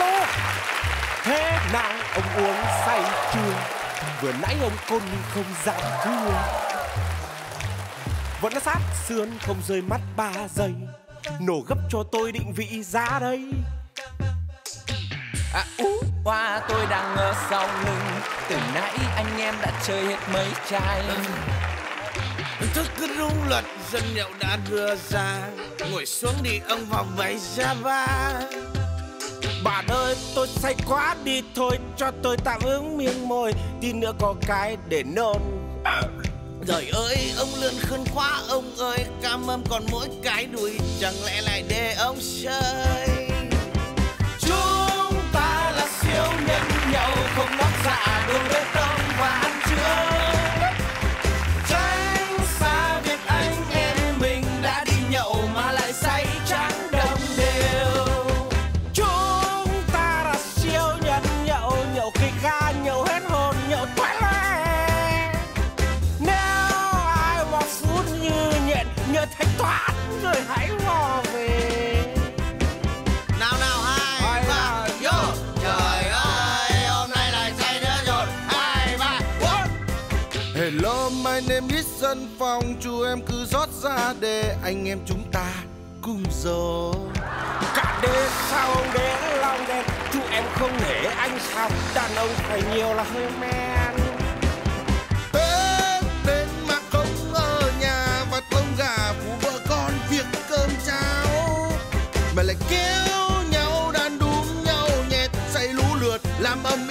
lô. Thế nàng ông uống say chưa? Vừa nãy ông côn nhưng không dám thua. Vẫn sát sườn không rơi mắt 3 giây. Nổ gấp cho tôi định vị ra đây. Qua tôi đang ở sau lưng. Từ nãy anh em đã chơi hết mấy chai. Thức cứ đúng luật dân nhậu đã đưa ra. Ngồi xuống đi ông vào váy ra ba. Bà ơi tôi say quá đi thôi. Cho tôi tạm ứng miếng môi. Tí nữa có cái để nôn. Trời ơi ông lươn khơn quá ông ơi. Cam âm còn mỗi cái đùi. Chẳng lẽ lại để ông chơi. Chúng ta là siêu nhân nhậu. Không nóc dạ đồ bê tông và ăn chứa. Dân phòng chú em cứ rót ra để anh em chúng ta cùng dồn. Cả đêm sau đến lòng đen chú em không để anh sao. Đàn ông phải nhiều là hơi men. Tết đến mà không ở nhà và không gà phụ vợ con việc cơm cháo mà lại kéo nhau đàn đúng nhau nhẹt say lũ lượt làm âm